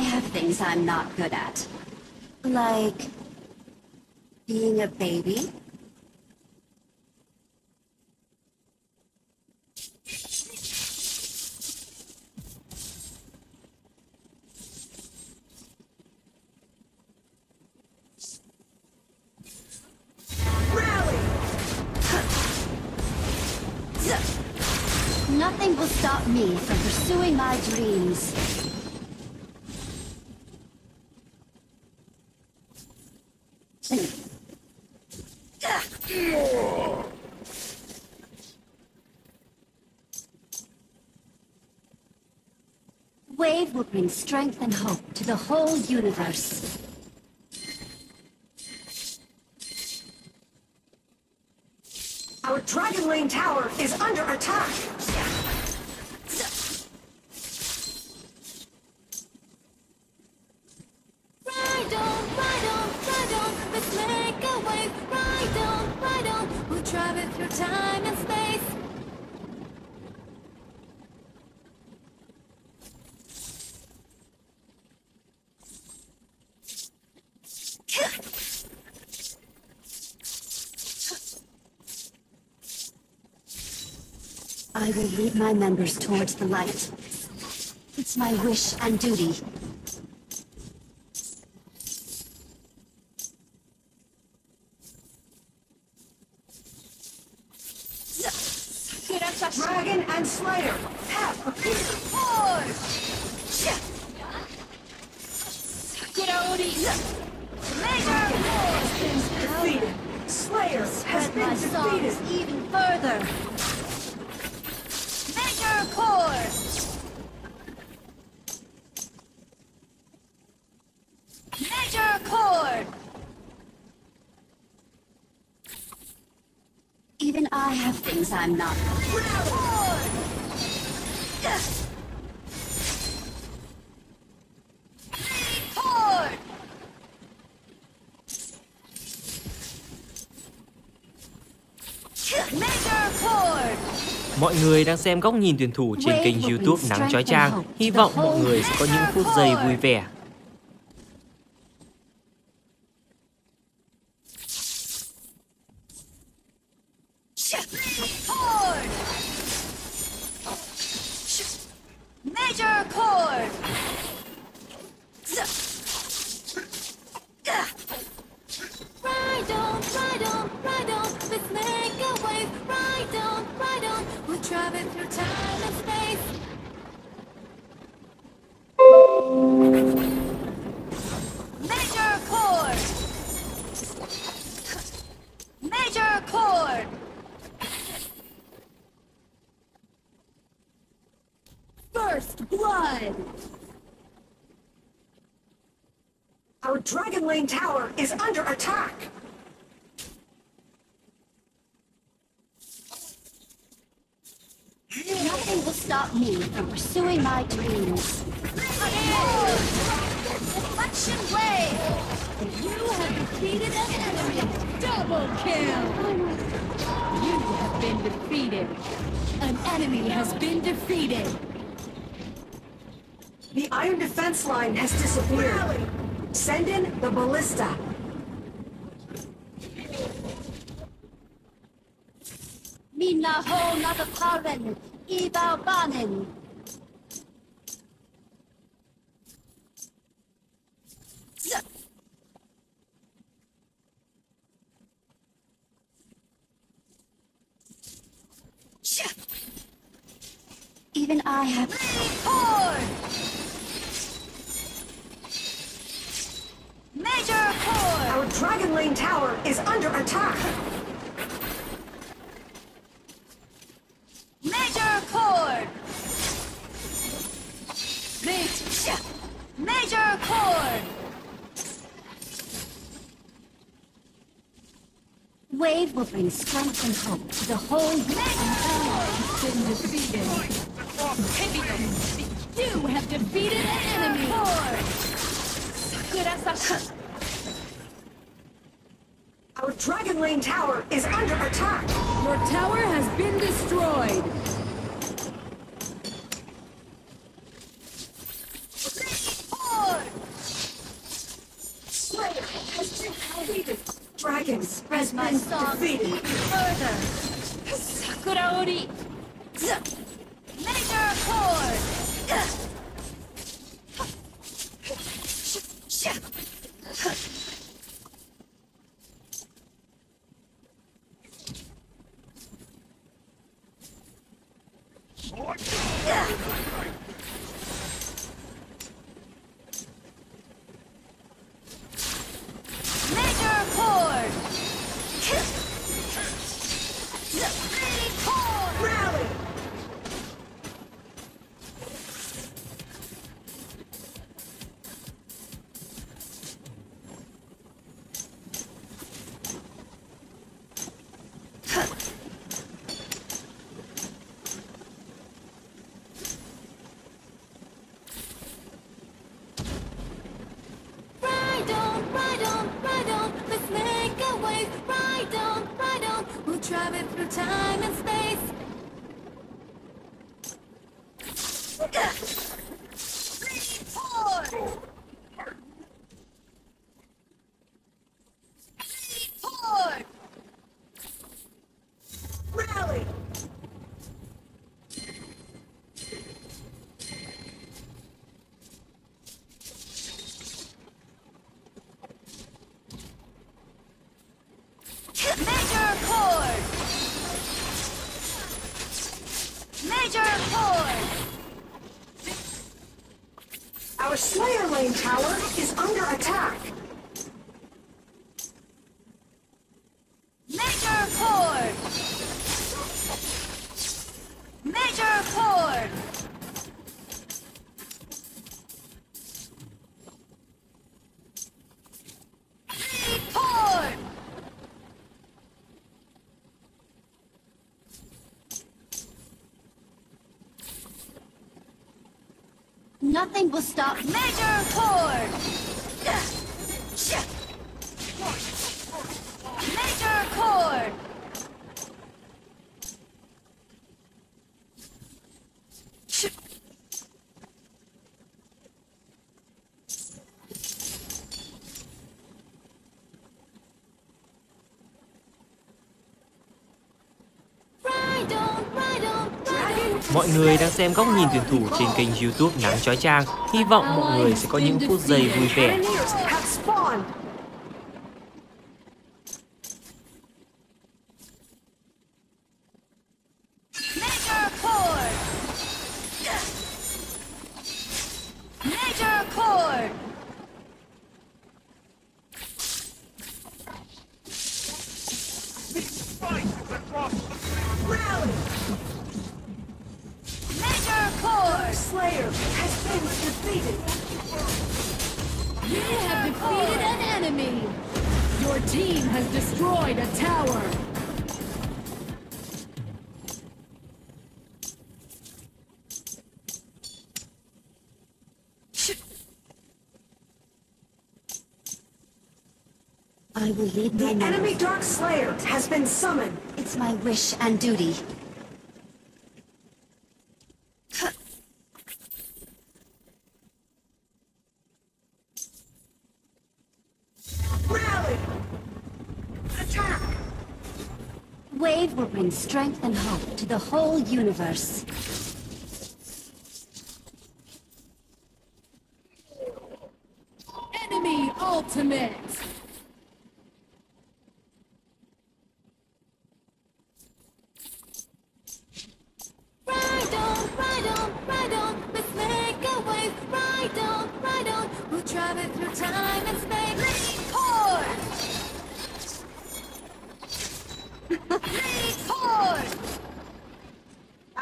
I have things I'm not good at. Like being a baby. Nothing will stop me from pursuing my dreams. Wave will bring strength and hope to the whole universe. Our Dragon Lane Tower is under attack! Time and space. I will lead my members towards the light. It's my wish and duty. Dragon and Slayer have appeared! Slayer has been defeated! Even further! Mega Core! Mega Core! Even I have things I'm not. Mọi người đang xem Góc Nhìn Tuyển Thủ trên kênh YouTube Nắng Chói Chang. Hy vọng mọi người sẽ có những phút giây vui vẻ. Major chord. Ride on, let's make a wave. Ride on, we're traveling through time and space. Major chord. Major chord. First blood! Our Dragon Lane Tower is under attack! Nothing will stop me from pursuing my dreams. Reflection wave! You have defeated an enemy! Double kill! You have been defeated! An enemy has been defeated! The iron defense line has disappeared. Send in the ballista. Mina ho na the paren, Eva banen. Even I have. Major core! Our Dragon Lane Tower is under attack! Major core! Major core! Wave will bring strength and hope to the whole universe. You have defeated an enemy! Our Dragon Lane Tower is under attack! Your tower has been destroyed! Four. Dragons, as my song, further. Sakuraori. Major accord. Our Slayer Lane tower is under attack. Major accord! Major accord! Nothing will stop Major Accord! Major Accord! Mọi người đang xem Góc Nhìn Tuyển Thủ trên kênh YouTube Nắng Chói Chang. Hy vọng mọi người sẽ có những phút giây vui vẻ. The enemy Dark Slayer has been summoned. It's my wish and duty. Rally! Attack! Wave will bring strength and hope to the whole universe. Enemy ultimate!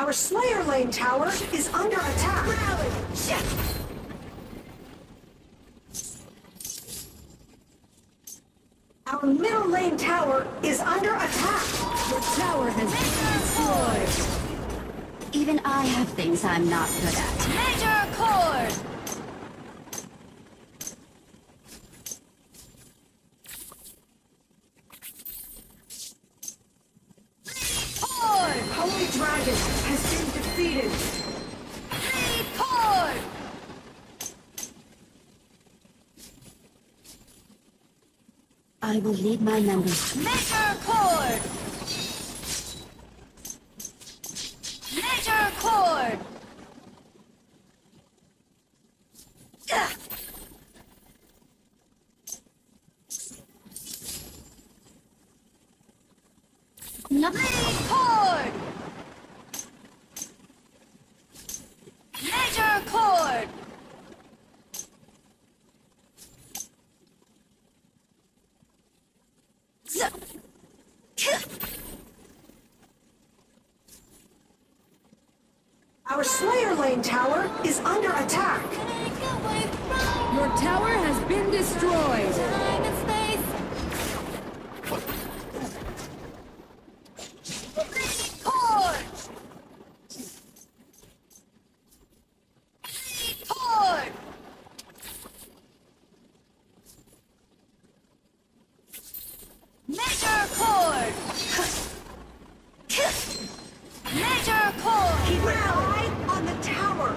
Our Slayer Lane tower is under attack. Rally! Our middle lane tower is under attack. The tower has been destroyed. Even I have things I'm not good at. Major accord! I will lead my numbers. Major chord! Major chord! Our Slayer Lane tower is under attack. Your tower has been destroyed. Time and space. Cord. Measure cord. Measure cord. Keep an eye on the tower.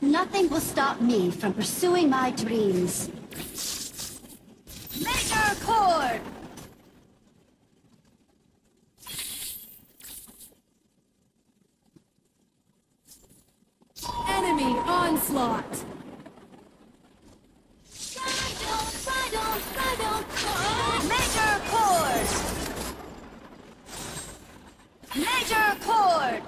Nothing will stop me from pursuing my dreams. Measure chord. Enemy onslaught. Measure chord. Measure chord.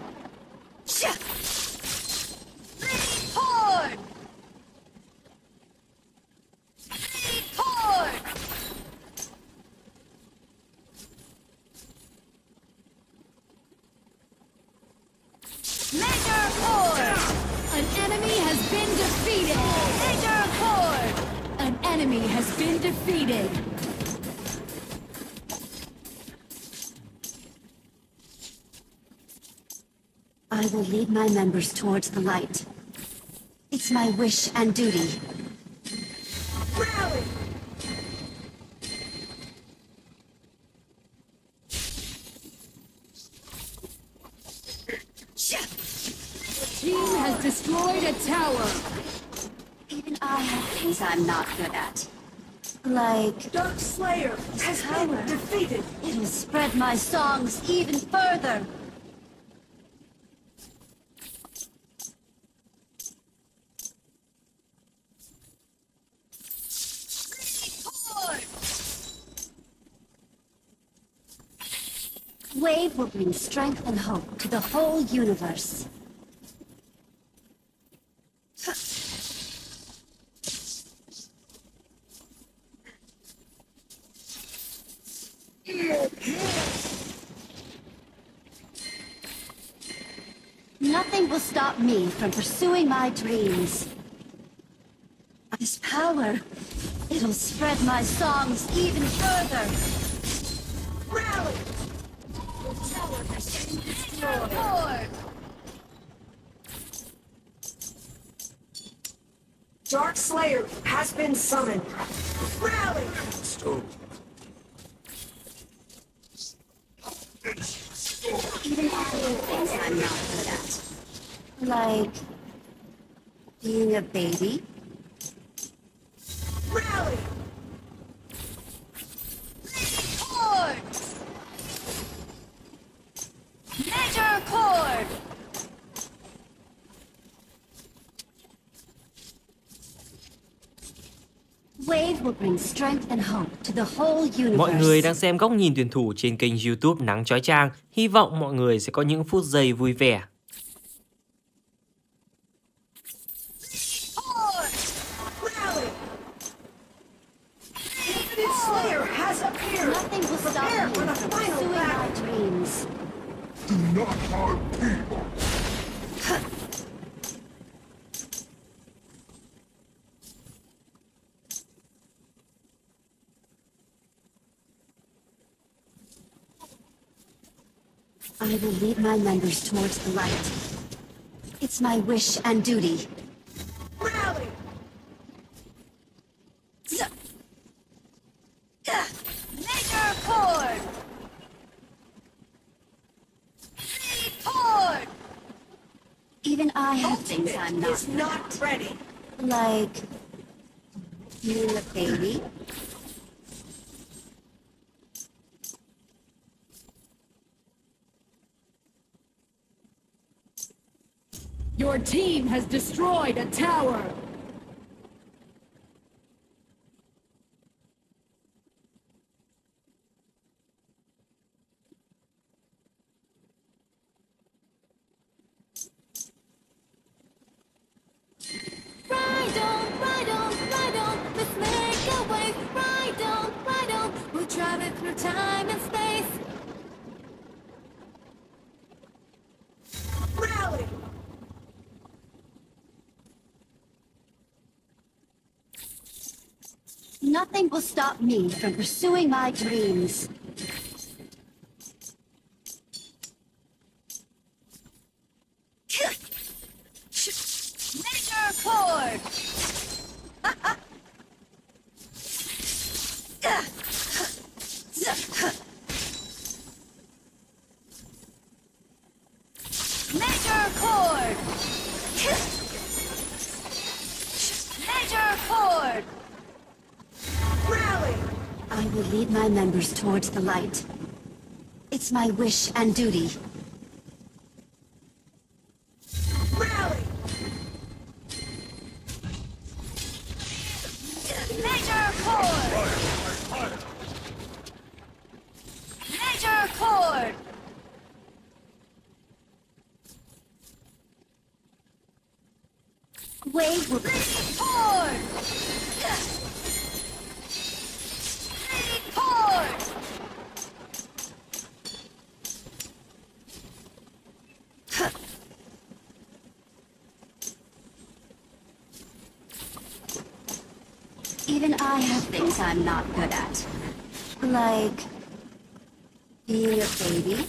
Defeated. I will lead my members towards the light. It's my wish and duty. Rally! The team has destroyed a tower. Even I have things I'm not good at. Like... Dark Slayer has been defeated. It'll spread my songs even further. Wave will bring strength and hope to the whole universe. Nothing will stop me from pursuing my dreams. This power, it'll spread my songs even further. Rally! The tower has been destroyed. Dark Slayer has been summoned. Rally! Even having things I'm not good at. Like... being a baby? Rally! Cord! Measure cord! Mọi người đang xem Góc Nhìn Tuyển Thủ trên kênh YouTube Nắng Chói Chang. Hy vọng mọi người sẽ có những phút giây vui vẻ. I will lead my members towards the light. It's my wish and duty. Rally! Major Accord! Accord! Even I have things I'm not. Is not ready. Like you, the baby. Your team has destroyed a tower! Nothing will stop me from pursuing my dreams. Major Accord! Major Accord! Major Accord! I will lead my members towards the light. It's my wish and duty. Rally! Major Accord! Major Accord! Wave will be... Even I have things I'm not good at. Like... being a baby?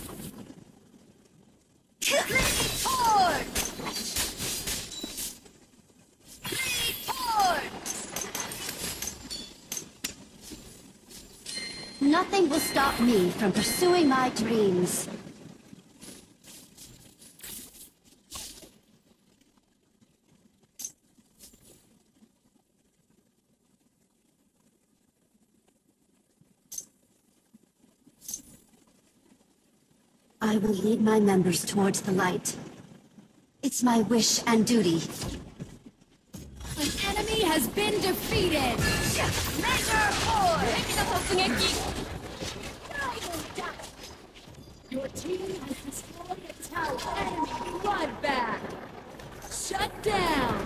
Nothing will stop me from pursuing my dreams. I will lead my members towards the light. It's my wish and duty. An enemy has been defeated! Major Accord! Your team has destroyed a tower. Enemy bloodbath! Shut down!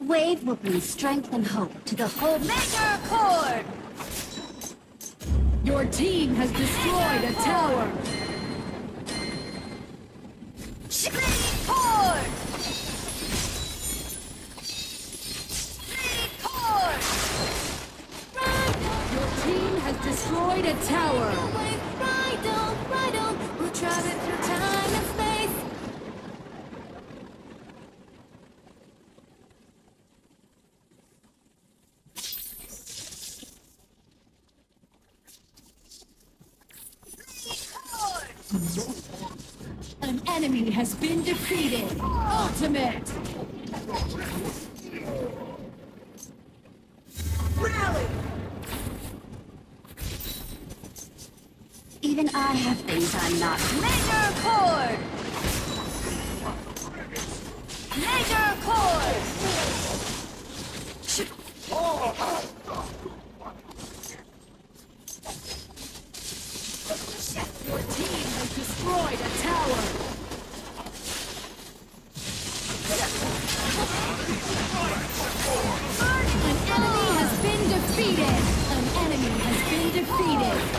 Wave will bring strength and hope to the whole Major Accord! Your team has destroyed a tower! Accord! Your team has destroyed a tower! We'll travel through time and space! An enemy has been defeated! Ultimate! Rally! Even I have things I'm not. Major Accord! Major Accord! Your team has destroyed a tower! An enemy has been defeated! An enemy has been defeated!